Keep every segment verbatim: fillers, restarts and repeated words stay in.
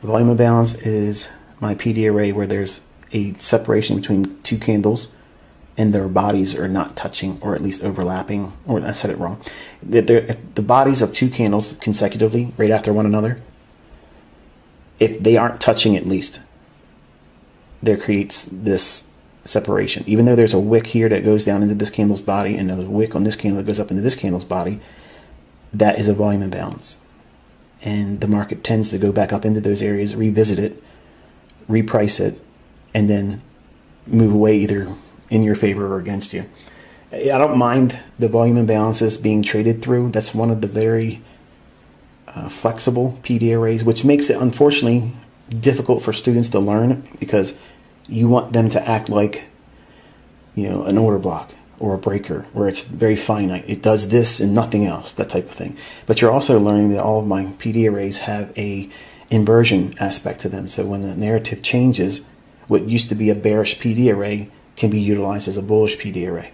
The volume of balance is my P D array where there's a separation between two candles and their bodies are not touching, or at least overlapping, or I said it wrong. That if the bodies of two candles consecutively, right after one another, if they aren't touching at least, there creates this separation. Even though there's a wick here that goes down into this candle's body and there's a wick on this candle that goes up into this candle's body, that is a volume imbalance. And the market tends to go back up into those areas, revisit it, reprice it, and then move away either in your favor or against you. I don't mind the volume imbalances being traded through. That's one of the very uh, flexible P D arrays, which makes it unfortunately difficult for students to learn, because you want them to act like, you know, an order block or a breaker where it's very finite. It does this and nothing else, that type of thing. But you're also learning that all of my P D arrays have a inversion aspect to them. So when the narrative changes, what used to be a bearish P D array can be utilized as a bullish P D array.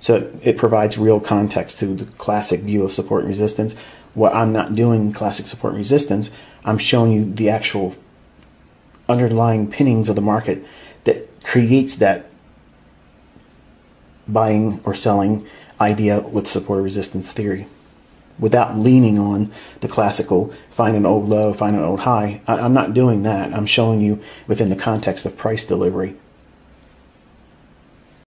So it provides real context to the classic view of support and resistance. What I'm not doing classic support and resistance, I'm showing you the actual underlying pinnings of the market that creates that buying or selling idea with support and resistance theory. Without leaning on the classical, find an old low, find an old high, I'm not doing that. I'm showing you within the context of price delivery